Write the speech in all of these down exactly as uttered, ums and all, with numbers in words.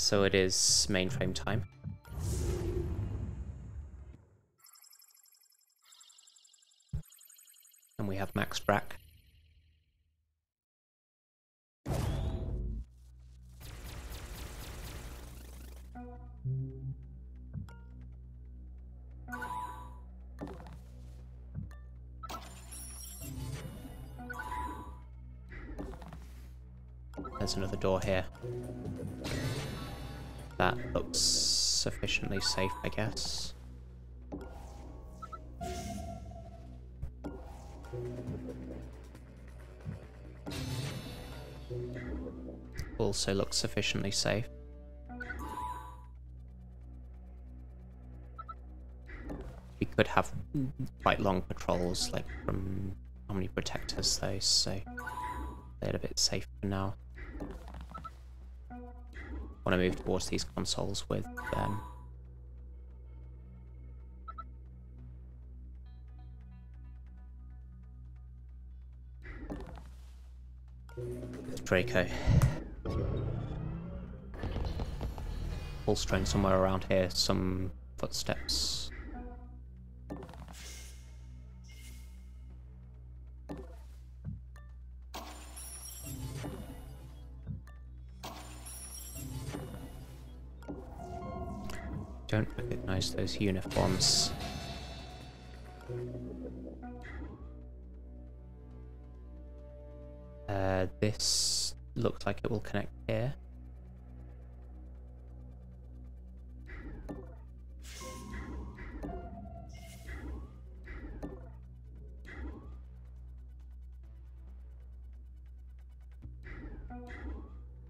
so it is mainframe time. And we have Max Brack. There's another door here. That looks sufficiently safe, I guess. Also looks sufficiently safe. We could have quite long patrols, like from Omni Protectors, though, so they're a bit safe for now. Want to move towards these consoles with um, Draco. Full stone somewhere around here, some footsteps. Don't recognize those uniforms. Uh, this looks like it will connect here.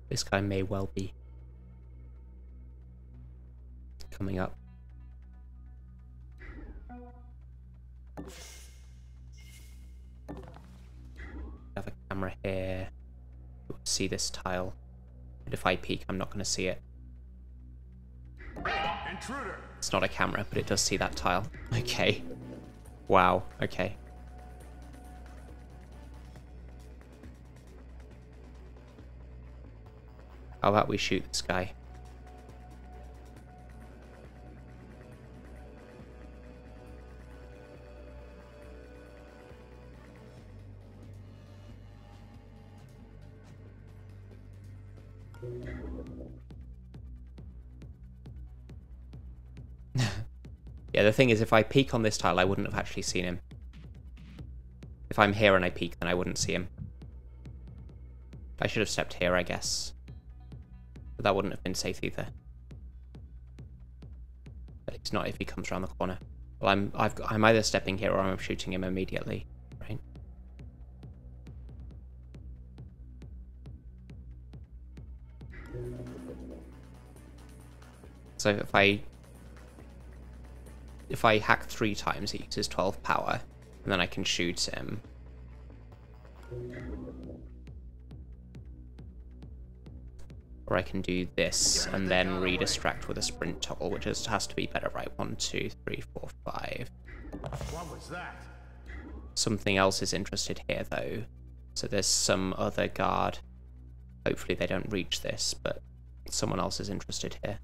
This guy may well be coming up. We have a camera here. You'll see this tile. And if I peek, I'm not going to see it. Intruder. It's not a camera, but it does see that tile. Okay. Wow. Okay. How about we shoot this guy? Yeah, the thing is, if I peek on this tile, I wouldn't have actually seen him. If I'm here and I peek, then I wouldn't see him. I should have stepped here, I guess. But that wouldn't have been safe either. At least not if he comes around the corner. Well, I'm, I've, I'm either stepping here or I'm shooting him immediately, right? So if I... If I hack three times, it uses twelve power, and then I can shoot him. Or I can do this, and then re-distract with a sprint toggle, which is, has to be better, right? One, two, three, four, five. What was that? Something else is interested here, though. So there's some other guard. Hopefully they don't reach this, but someone else is interested here.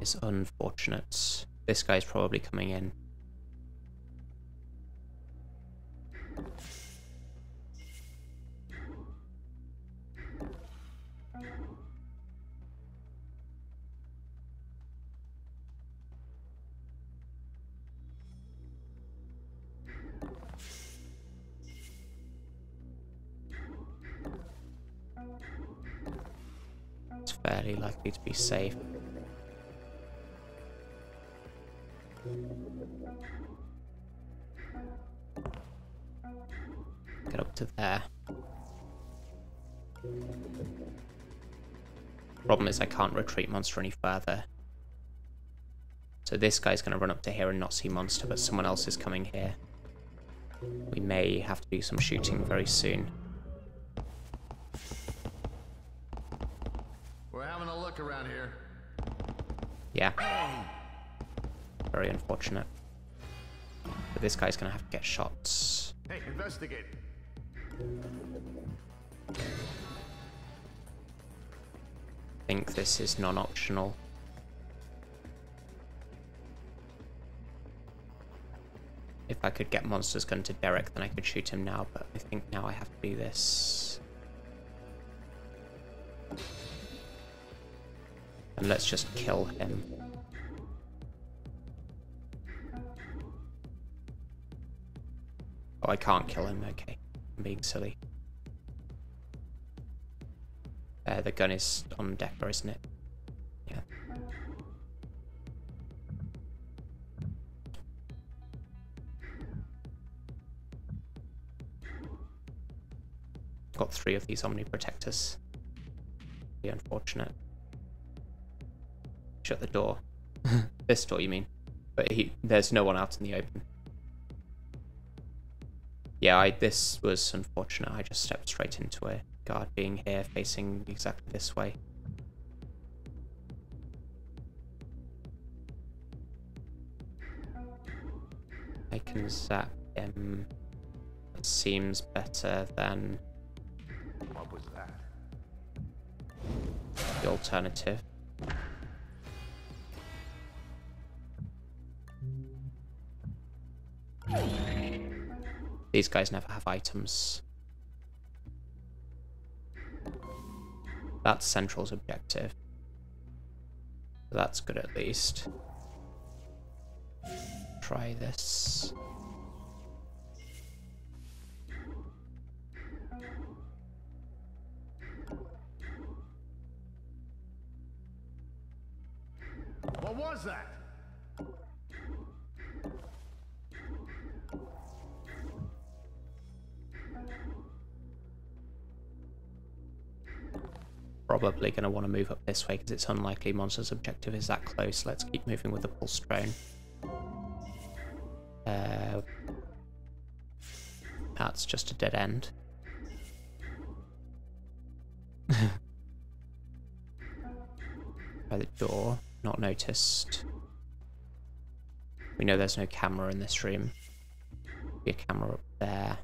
It's unfortunate. This guy's probably coming in. It's fairly likely to be safe. Get up to there. Problem is I can't retreat Monster any further. So this guy's going to run up to here and not see Monster, but someone else is coming here. We may have to do some shooting very soon. We're having a look around here. Yeah. Very unfortunate. But this guy's gonna have to get shots. Hey, investigate. I think this is non-optional. If I could get Monster's gun to Derek, then I could shoot him now, but I think now I have to do this. And let's just kill him. Oh, I can't kill him, okay. I'm being silly. Uh, the gun is on Decker, isn't it? Yeah. Got three of these Omni Protectors. Be unfortunate. Shut the door. This door, you mean? But he, there's no one out in the open. Yeah, I, this was unfortunate. I just stepped straight into a guard being here, facing exactly this way. I can zap him. That seems better than... What was that? The alternative. These guys never have items. That's Central's objective. That's good at least. Try this. What was that? Probably going to want to move up this way because it's unlikely Monster's objective is that close. Let's keep moving with the pulse drone. Uh, that's just a dead end. By the door, not noticed. We know there's no camera in this room. Be a camera up there.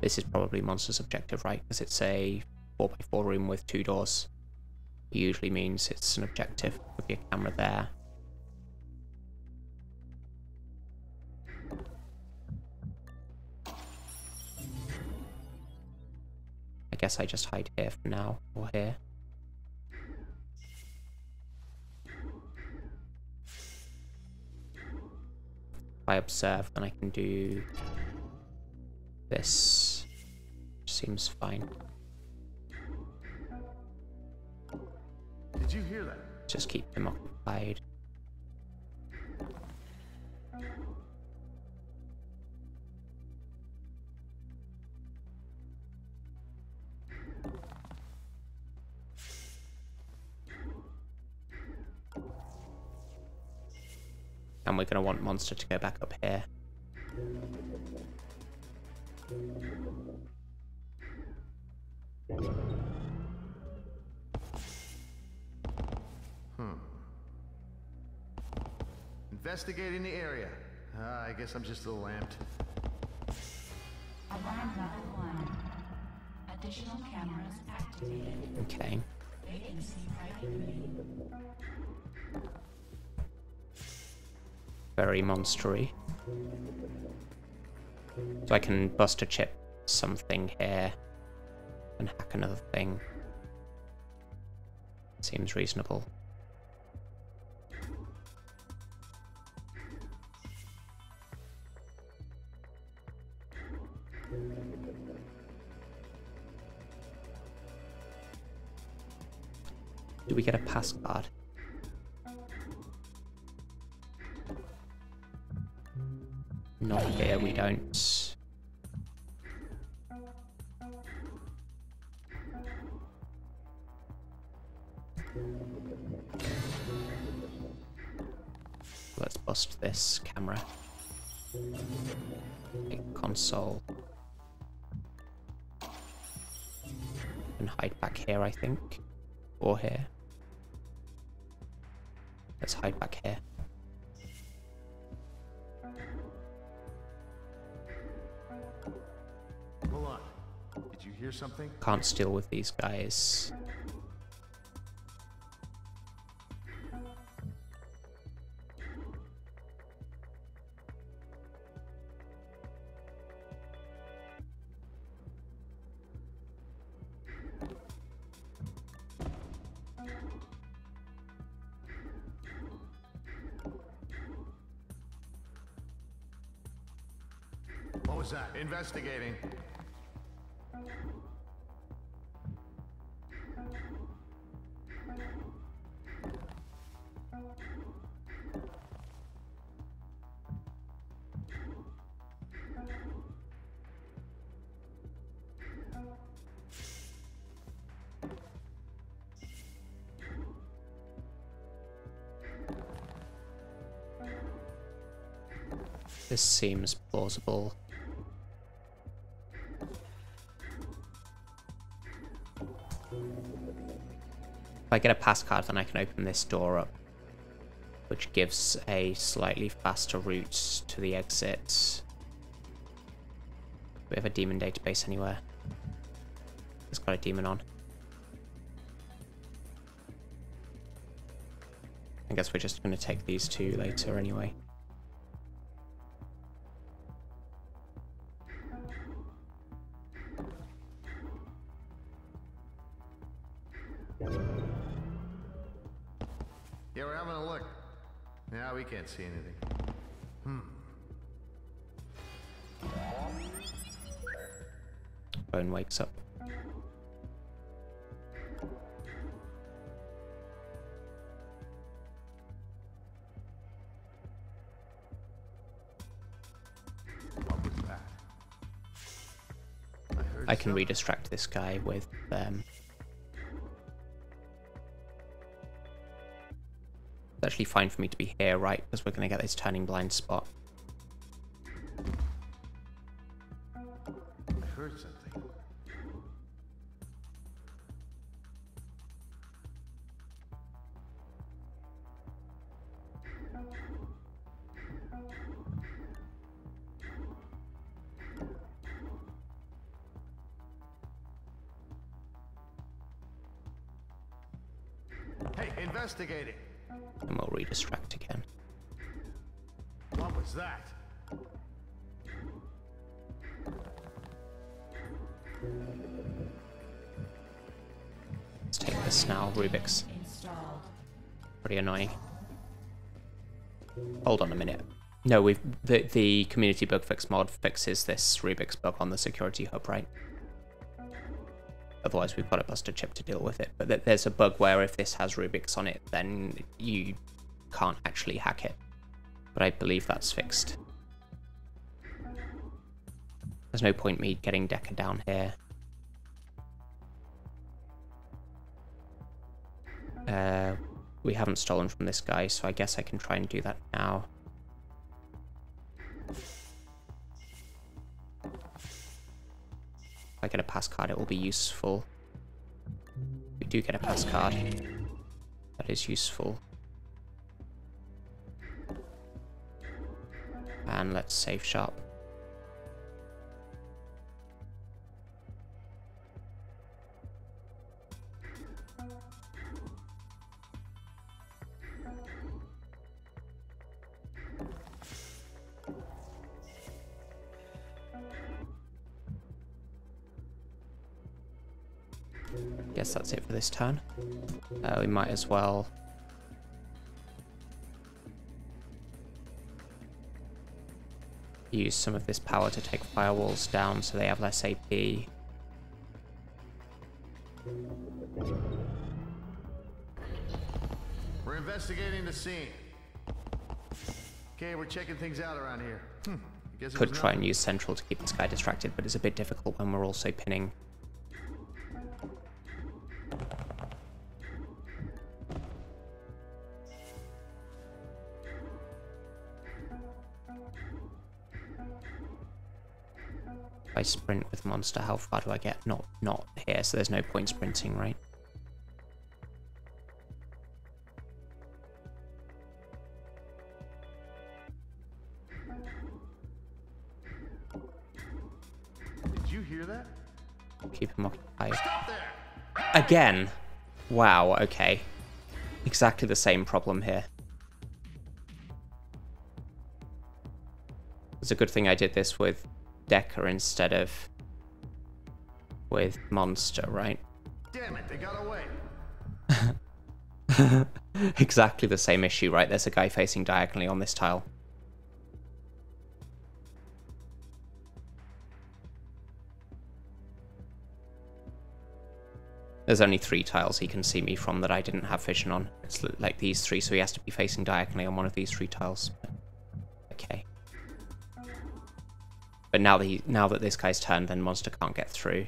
This is probably Monster's objective, right? Because it's a four by four room with two doors. It usually means it's an objective. Could be a camera there. I guess I just hide here for now, or here. If I observe, then I can do this. Which seems fine. Did you hear that? Just keep him occupied. And we're going to want Monster to go back up here. Investigating the area. Uh, I guess I'm just a little amped. Alarm level one. Additional cameras activated. Okay. Vacancy private. Very monstery. So I can bust a chip something here and hack another thing. Seems reasonable. Do we get a pass card? Not here, we don't. Let's bust this camera. Big console. And hide back here, I think. Or here. Let's hide back here. hear something? Can't steal with these guys. Investigating. This seems plausible. If I get a pass card, then I can open this door up, which gives a slightly faster route to the exits. Do we have a demon database anywhere? It's got a demon on. I guess we're just going to take these two later anyway. Can't see anything. Hmm. Phone wakes up. I, I can re-distract this guy with um actually fine for me to be here, right? Because we're going to get this turning blind spot. I heard something. Hey, investigate it. And we'll re-distract again. What was that? Let's take this now, Rubix. Pretty annoying. Hold on a minute. No, we've the the community bug fix mod fixes this Rubix bug on the security hub, right? Otherwise, we've got a buster chip to deal with it. But th there's a bug where if this has Rubix on it, then you can't actually hack it. But I believe that's fixed. There's no point me getting Decker down here. Uh, we haven't stolen from this guy, so I guess I can try and do that now. If I get a pass card, it will be useful. We do get a pass card. That is useful. And let's save shop. Guess that's it for this turn. Uh, we might as well use some of this power to take firewalls down so they have less A P. We're investigating the scene. Okay, we're checking things out around here. Hmm. Guess Could try and use Central to keep this guy distracted, but it's a bit difficult when we're also pinning. If I sprint with Monster, how far do I get? Not not here, so there's no point sprinting, right? Did you hear that? Keep him occupied. Again. Wow, okay. Exactly the same problem here. It's a good thing I did this with Decker instead of with Monster, right? Damn it, they got away. Exactly the same issue, right? There's a guy facing diagonally on this tile. There's only three tiles he can see me from that I didn't have vision on. It's like these three, so he has to be facing diagonally on one of these three tiles. Okay. But now that he, now that this guy's turned, then Monster can't get through.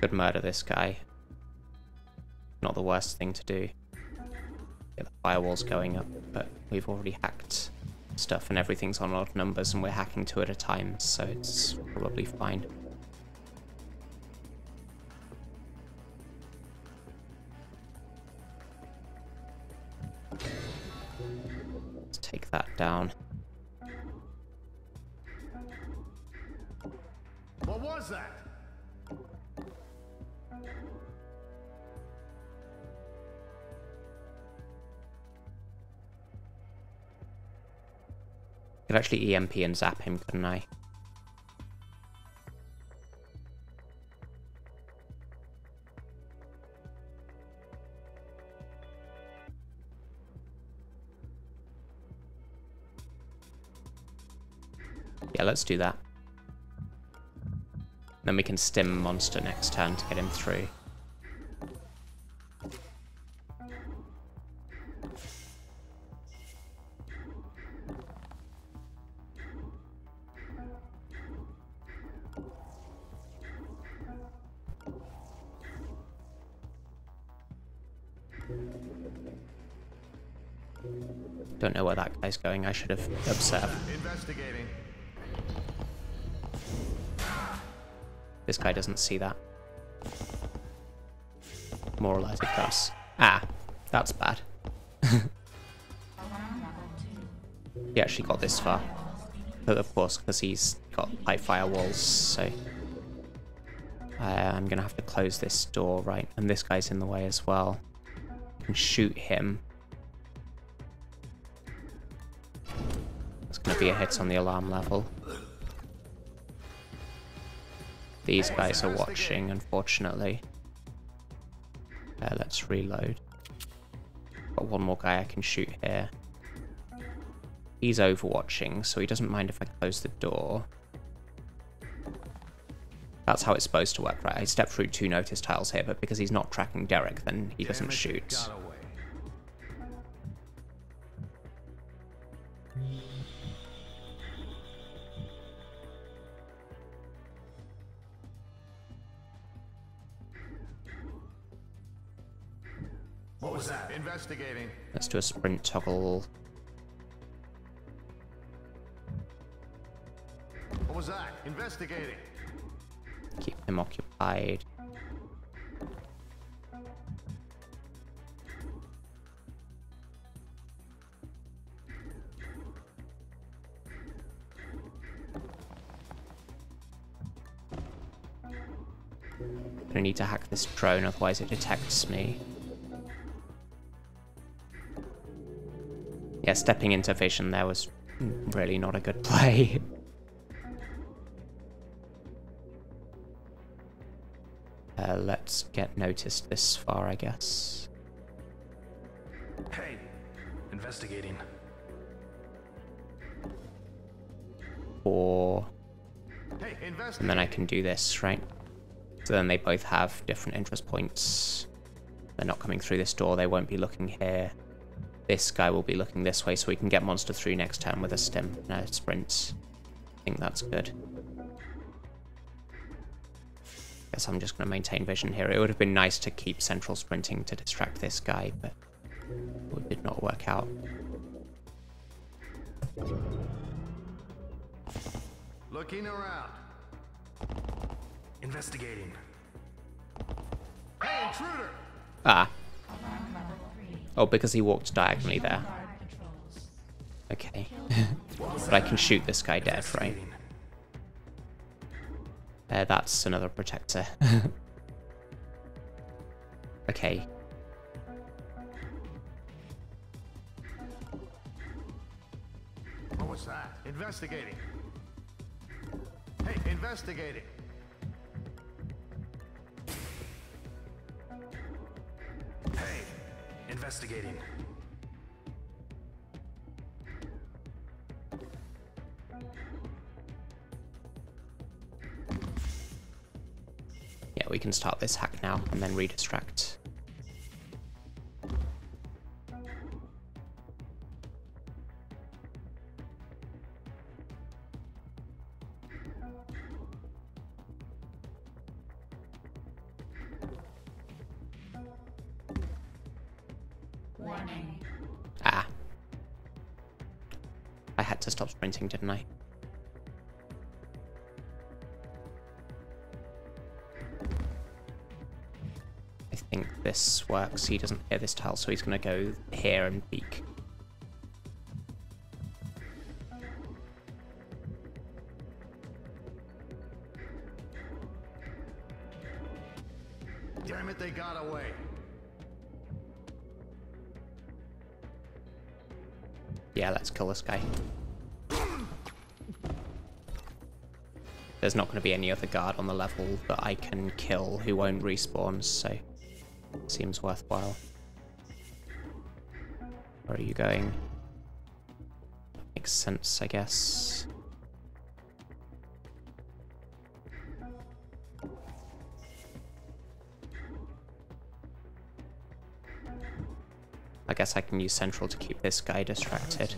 Could murder this guy. Not the worst thing to do. Yeah, the firewall's going up, but we've already hacked stuff and everything's on odd numbers and we're hacking two at a time, so it's probably fine. Let's take that down. What was that? I could actually E M P and zap him, couldn't I? Yeah, let's do that. Then we can stim Monster next turn to get him through. Don't know where that guy's going. I should have observed. Investigating. This guy doesn't see that. More or less, it does. Ah, that's bad. He actually got this far, but of course, because he's got high firewalls, so uh, I'm gonna have to close this door, right? And this guy's in the way as well. I can shoot him. Gonna be a hit on the alarm level. These guys are watching, unfortunately. Uh, let's reload. Got one more guy I can shoot here. He's overwatching, so he doesn't mind if I close the door. That's how it's supposed to work, right? I stepped through two notice tiles here, but because he's not tracking Derek, then he doesn't shoot. What was that? Investigating. Let's do a sprint toggle. What was that? Investigating. Keep him occupied. I need to hack this drone, otherwise it detects me. Yeah, stepping into vision there was really not a good play. Uh, let's get noticed this far, I guess. Hey, investigating. Or... Hey, investigating. And then I can do this, right? So then they both have different interest points. They're not coming through this door, they won't be looking here. This guy will be looking this way, so we can get Monster through next turn with a stim and a sprint. I think that's good. Guess I'm just going to maintain vision here. It would have been nice to keep Central sprinting to distract this guy, but it did not work out. Looking around. Investigating. Hey, intruder! Ah. Oh, because he walked diagonally there. Okay. But I can shoot this guy dead, right? Uh, that's another protector. Okay. What was that? Investigating. Hey, investigating. Hey, investigating. Yeah, we can start this hack now and then redistract. Ah. I had to stop sprinting, didn't I? I think this works. He doesn't hear this tile, so he's going to go here and peek. Damn it, they got away. Yeah, let's kill this guy. There's not going to be any other guard on the level that I can kill who won't respawn, so it seems worthwhile. Where are you going? Makes sense, I guess. I guess I can use Central to keep this guy distracted.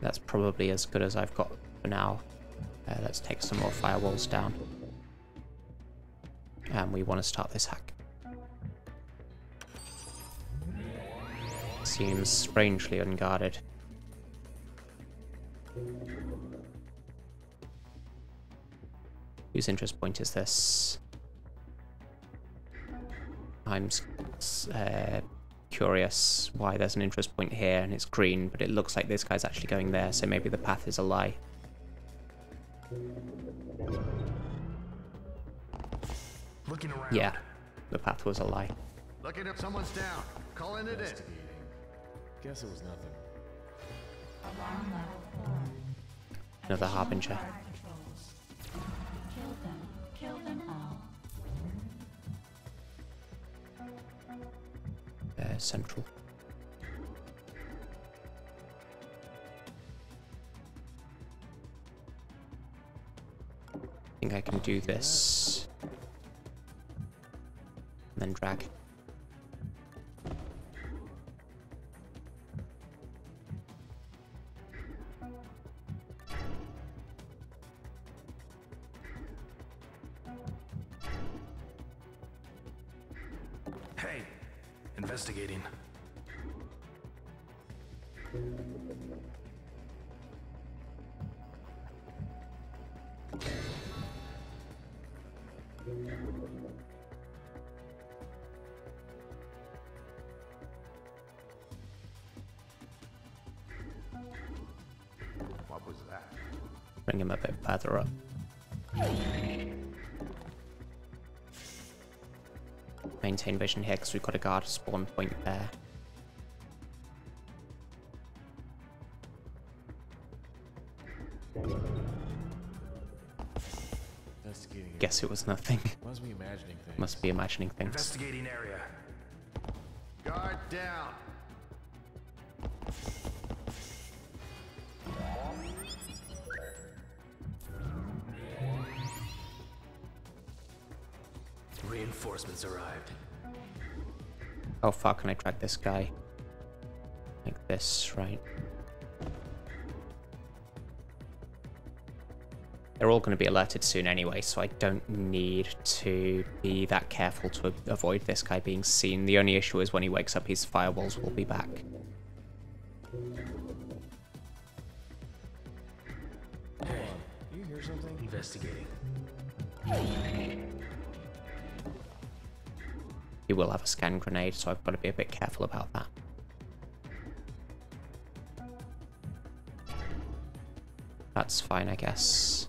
That's probably as good as I've got for now. Uh, let's take some more firewalls down. And we want to start this hack. Seems strangely unguarded. Whose interest point is this? I'm uh, curious why there's an interest point here and it's green, but it looks like this guy's actually going there, so maybe the path is a lie. Looking around. Yeah, the path was a lie. Looking up, someone's down. Calling it in. Guess it was nothing. Another harbinger. Kill them. Kill them all. Uh, Central. I think I can do this. And then drag. Investigating. What was that? Bring him a bit further up. Maintain vision here because we've got a guard spawn point there. Guess it was nothing. Must be imagining things. Must be imagining things. Investigating area. Guard down. Reinforcements arrived. How far can I drag this guy? Like this, right? They're all going to be alerted soon anyway, so I don't need to be that careful to avoid this guy being seen. The only issue is when he wakes up, his firewalls will be back. Hey, you hear something? Investigating. He will have a scan grenade, so I've got to be a bit careful about that. That's fine, I guess.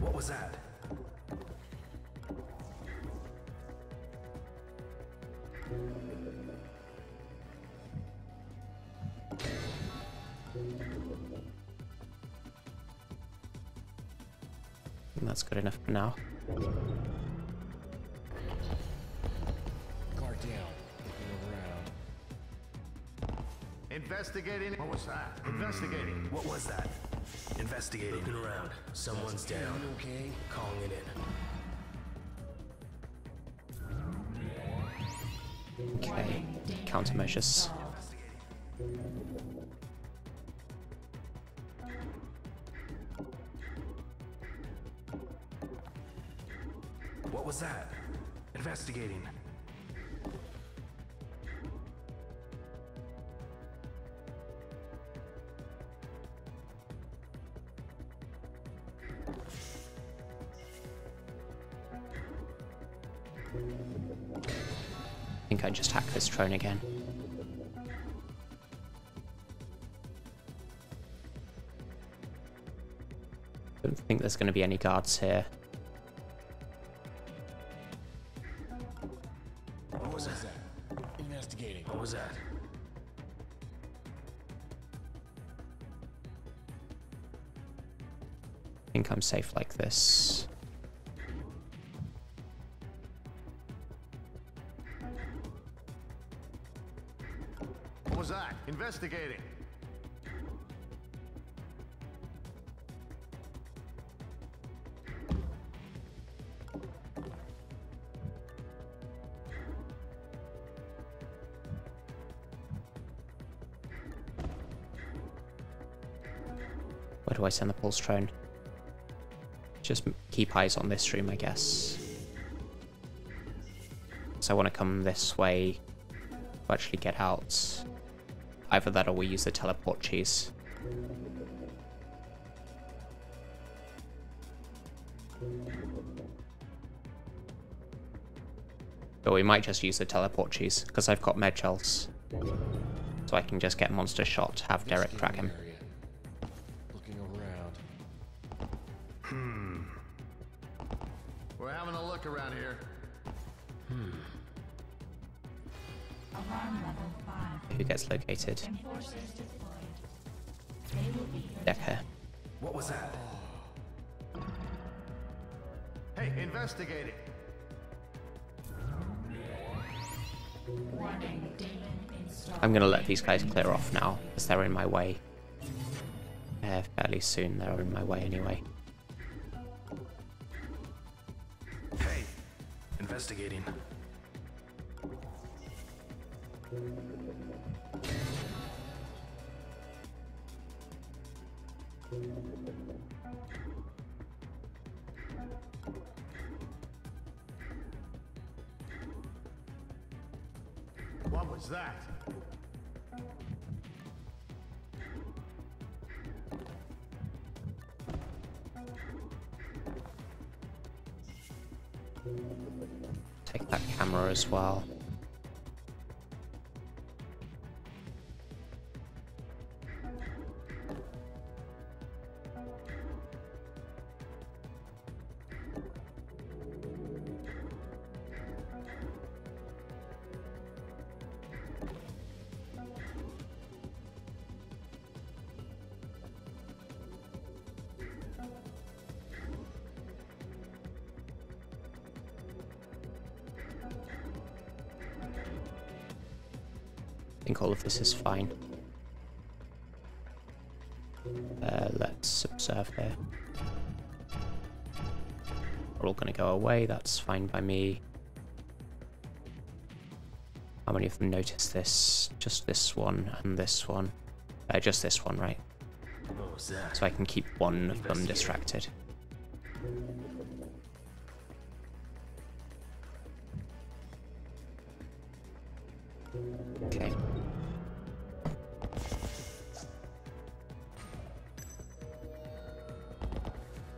What was that? And that's good enough for now. Guard down. Investigating. What was that? Investigating. What was that? Investigating. Looking around. Someone's down. Okay. Calling it in. Okay, countermeasures. What was that? Investigating. I think I just hacked this drone again. Don't think there's going to be any guards here. What was that? Investigating. What was that? I think I'm safe like this. Investigating. Where do I send the pulse drone? Just keep eyes on this room, I guess. So I want to come this way to actually get out. Either that or we use the teleport cheese. But we might just use the teleport cheese, because I've got med shells. So I can just get monster shot, have Derek track him. Looking around. Hmm. We're having a look around here. Hmm. Who gets located? Decker. What was that? Hey, investigate it. I'm gonna let these guys clear off now, because they're in my way. Uh, fairly soon, they're in my way anyway. Hey, investigating. What was that? Take that camera as well. think all of this is fine. Uh, let's observe here. We're all going to go away, that's fine by me. How many of them noticed this? Just this one and this one. Uh, just this one, right? So I can keep one of them distracted. Okay.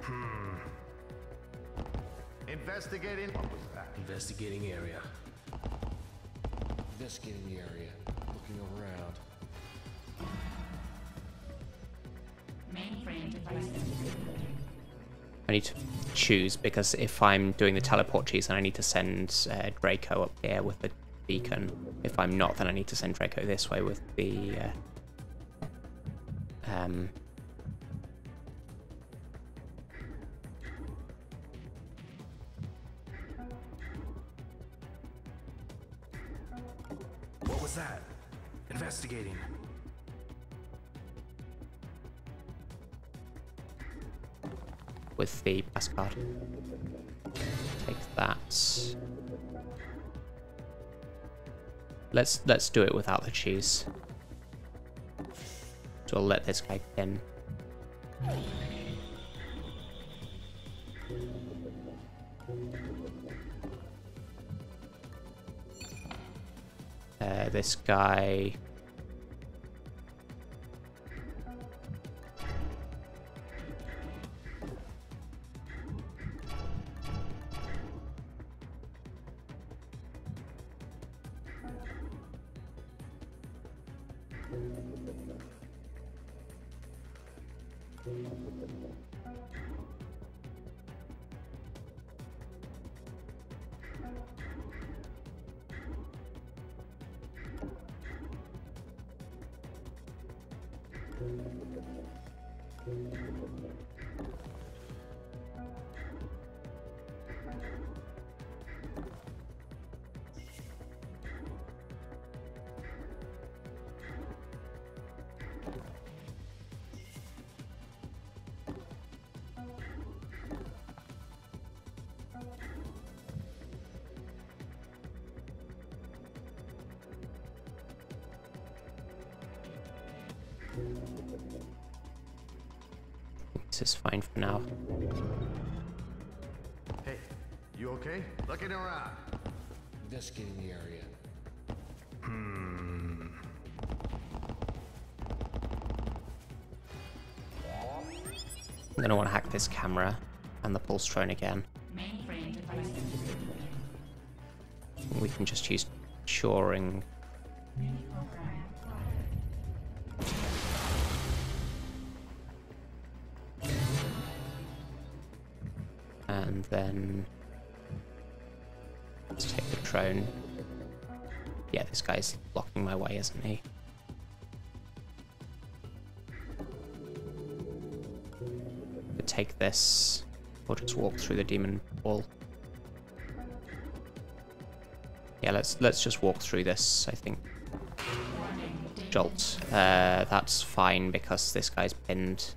Hmm. Investigating. What was that? Investigating area. Investigating the area. Looking around. I need to choose, because if I'm doing the teleport cheese, then I need to send uh, Draco up here with the beacon. If I'm not, then I need to send Draco this way with the uh, um What was that? Investigating. With the passcard. Take that. Let's let's do it without the cheese. So I'll let this guy in. Uh, this guy. This is fine for now. Hey, you okay? Looking around. Just getting the area. Hmm. I'm gonna want to hack this camera and the pulse drone again. We can just use shoring. And then let's take the drone. Yeah, this guy's blocking my way, isn't he? But take this, or just walk through the demon wall. Yeah, let's let's just walk through this, I think. Jolt. Uh, that's fine because this guy's pinned.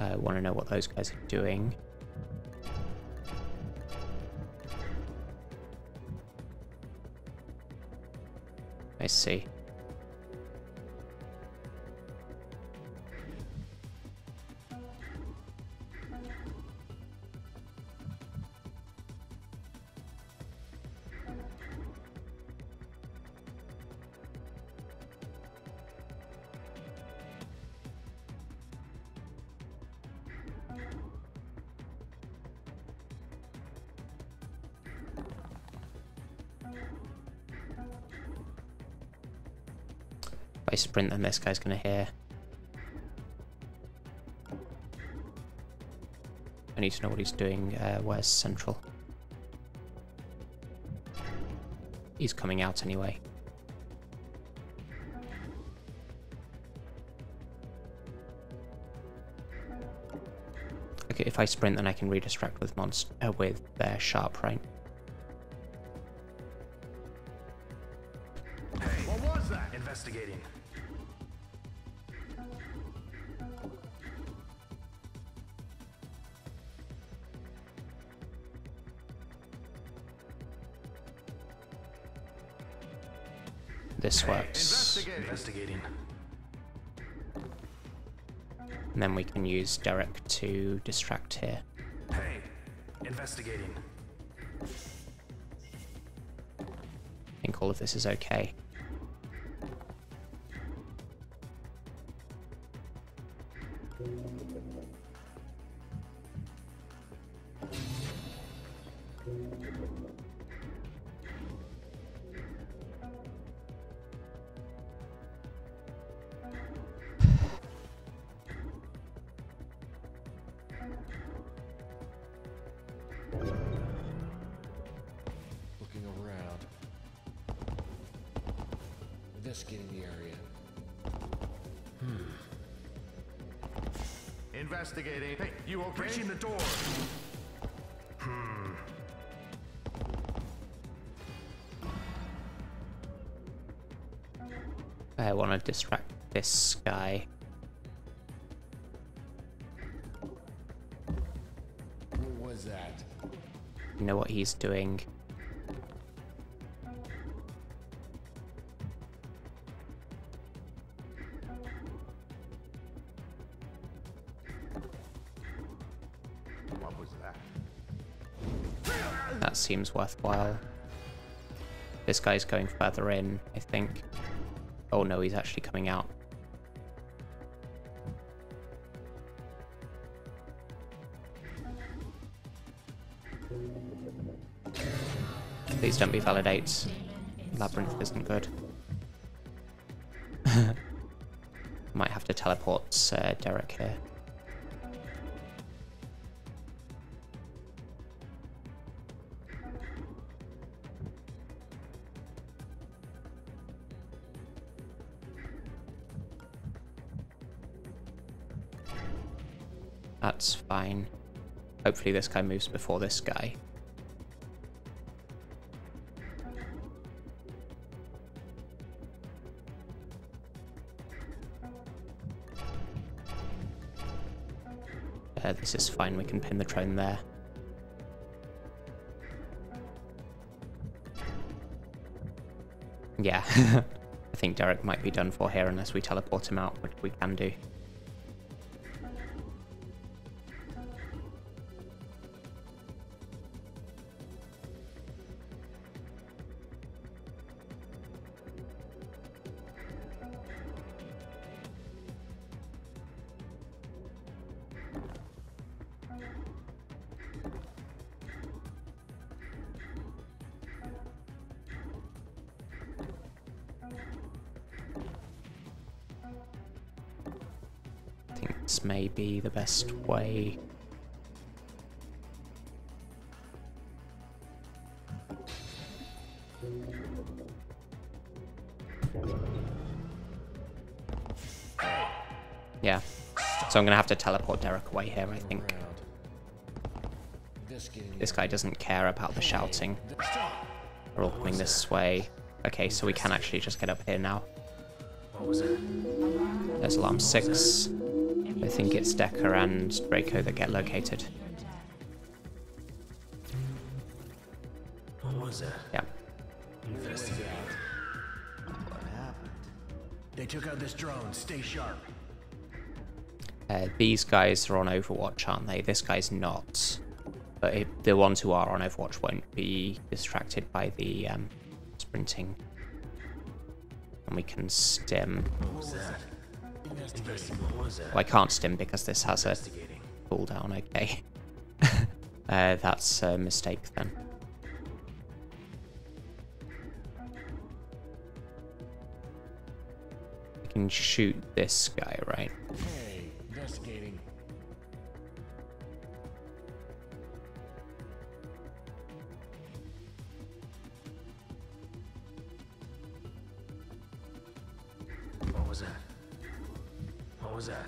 I want to know what those guys are doing. I see. I sprint, then this guy's gonna hear. I need to know what he's doing. Uh, where's Central? He's coming out anyway. Okay, if I sprint, then I can redistract with Monster uh, with uh, Sharp, right? Hey, what was that? Investigating. This works. Hey, investigating. And then we can use Derek to distract here. Hey, investigating. I think all of this is okay. Investigating the area. Hmm. Investigating. Hey, you okay? Breaching the door. Hmm. I want to distract this guy. What was that? You know what he's doing. That seems worthwhile. This guy's going further in, I think. Oh no, he's actually coming out. Please don't be validates. Labyrinth isn't good. Might have to teleport uh, Derek here. That's fine. Hopefully this guy moves before this guy. Uh, this is fine, we can pin the drone there. Yeah, I think Derek might be done for here unless we teleport him out, which we can do. This may be the best way. Yeah. So I'm gonna have to teleport Derek away here, I think. This guy doesn't care about the shouting. We're all coming this way. Okay, so we can actually just get up here now. There's alarm six. I think it's Decker and Draco that get located. What was that? Yeah. Investigate. What happened? They took out this drone. Stay sharp. Uh, these guys are on Overwatch, aren't they? This guy's not. But it, the ones who are on Overwatch won't be distracted by the um, sprinting. And we can stim. What was that? Well, I can't stim because this has a cooldown, okay. uh, that's a mistake then. I can shoot this guy, right? Hey, investigating. What was that?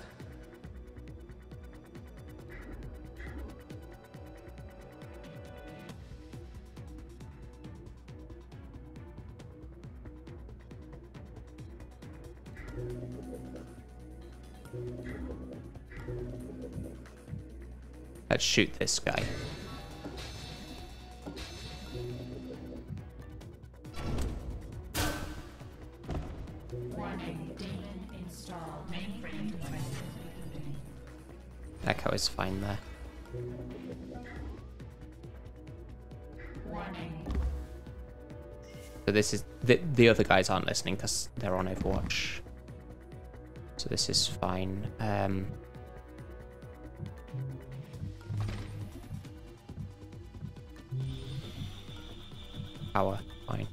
Let's shoot this guy. Decker is fine there. So this is the the other guys aren't listening because they're on Overwatch. So this is fine. Um, power, fine.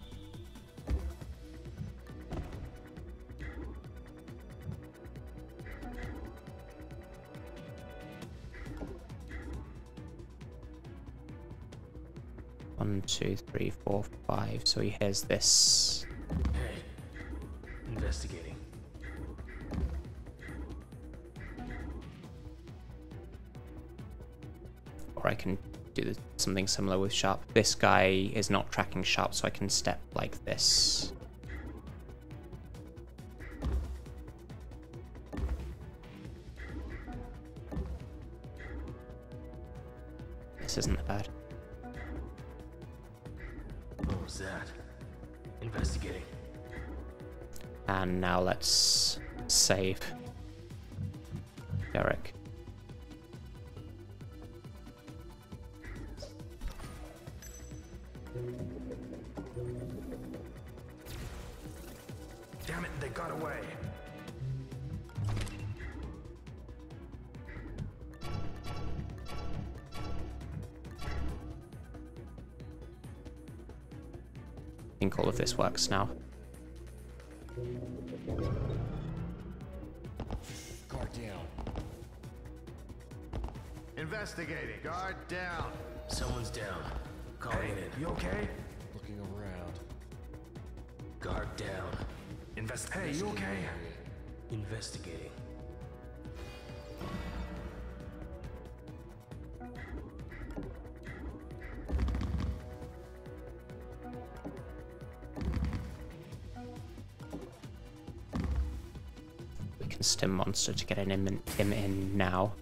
One, two, three, four, five. So he hears this. Hey, investigating. Or I can do something similar with Sharp. This guy is not tracking Sharp, so I can step like this. This isn't bad. What was that? Investigating. And now let's save Derek. Damn it, they got away. I think all of this works now. Guard down. Investigating. Guard down. Someone's down. Calling hey, in. You okay? Looking around. Guard down. Invest. Hey, you okay? Investigating. Stim Monster to get him in, him in now.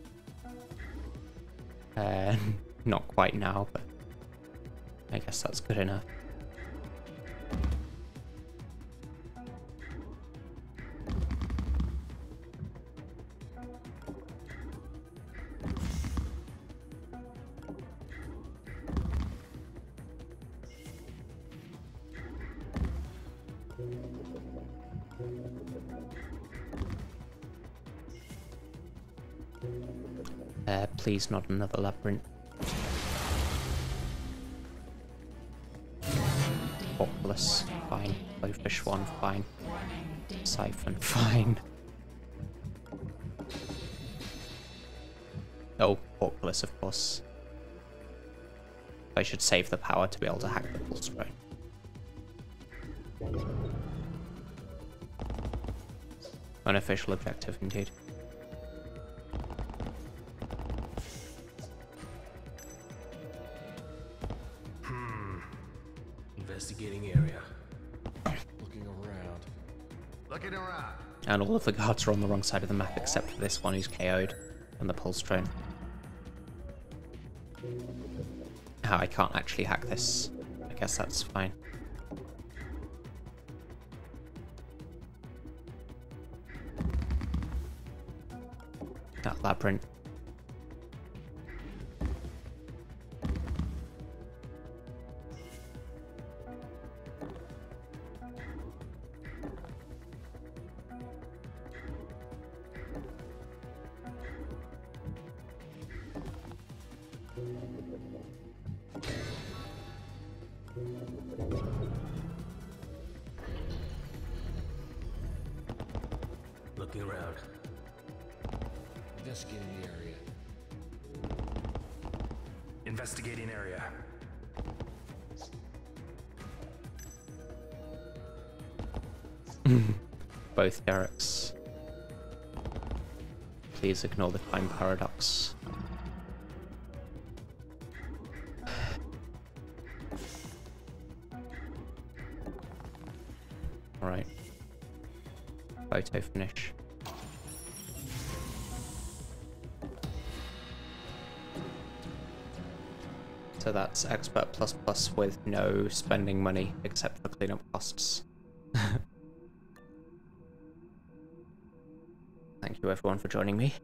Uh, not quite now, but I guess that's good enough. Uh, please, not another labyrinth. Populous, fine. Blowfish one, fine. Siphon, fine. Oh, Populous, of course. I should save the power to be able to hack the pulse drone. Unofficial objective, indeed. Investigating area. Looking around. Looking around. And all of the guards are on the wrong side of the map except for this one who's K O'd and the pulse drone. Oh, I can't actually hack this. I guess that's fine. That labyrinth. Looking around. Investigating the area. Investigating area. Both Derek's. please ignore the climb paradox. Alright. Photo finish. So that's Expert++ with no spending money except for cleanup costs. Thank you everyone for joining me.